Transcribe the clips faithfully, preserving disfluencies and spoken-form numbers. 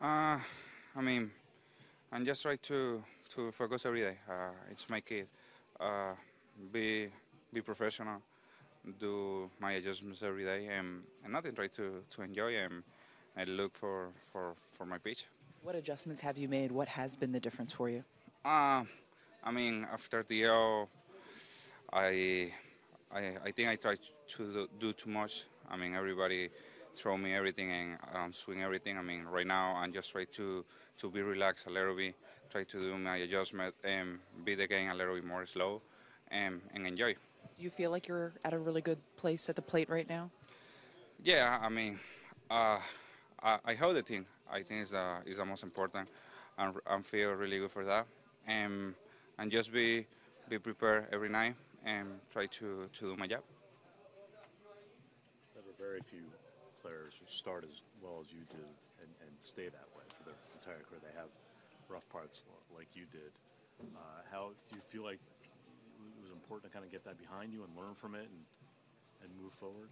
Uh, I mean, I'm just trying to, to focus every day. Uh, it's my kid. Uh, be be professional. Do my adjustments every day, and, and nothing. Try to, to enjoy and, and look for, for, for my pitch. What adjustments have you made? What has been the difference for you? Uh, I mean, after the L, I, I, I think I tried to do, do too much. I mean, everybody throw me everything and um, swing everything. I mean, right now I'm just trying to, to be relaxed a little bit, try to do my adjustment and be the game a little bit more slow and, and enjoy. Do you feel like you're at a really good place at the plate right now? Yeah, I mean, uh, I, I hold the team. I think it's the, it's the most important. I, I feel really good for that. And, and just be, be prepared every night and try to, to do my job. There were very few players who start as well as you do and, and stay that way for their entire career. They have rough parts like you did. Uh, how do you feel like it was important to kind of get that behind you and learn from it and, and move forward?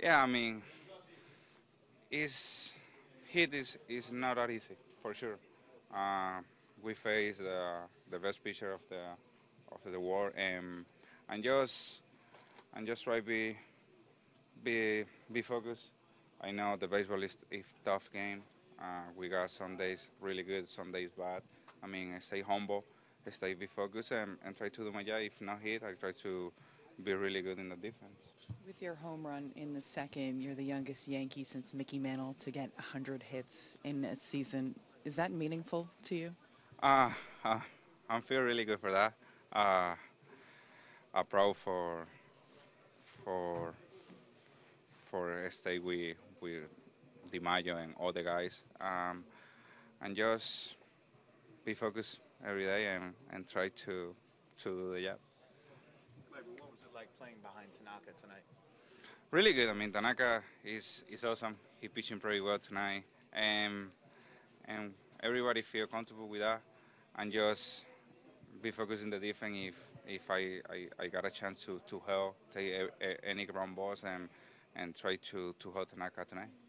Yeah, I mean, it's, hit is, is not that easy, for sure. Uh, we face the, the best pitcher of the, of the world, and, and just, and just try to be, be, be focused. I know the baseball is a tough game. Uh, we got some days really good, some days bad. I mean, I stay humble, I stay be focused, and, and try to do my job. If not hit, I try to be really good in the defense. With your home run in the second, you're the youngest Yankee since Mickey Mantle to get one hundred hits in a season. Is that meaningful to you? Uh, uh, I feel really good for that. Uh, I'm proud for for for stay with with DiMaggio and all the guys, um, and just be focused every day and and try to to do the job. Like playing behind Tanaka tonight? Really good. I mean, Tanaka is, is awesome. He's pitching pretty well tonight. And, and everybody feel comfortable with that and just be focused in the defense. If, if I, I, I got a chance to, to help, take a, a, any ground balls and, and try to, to help Tanaka tonight.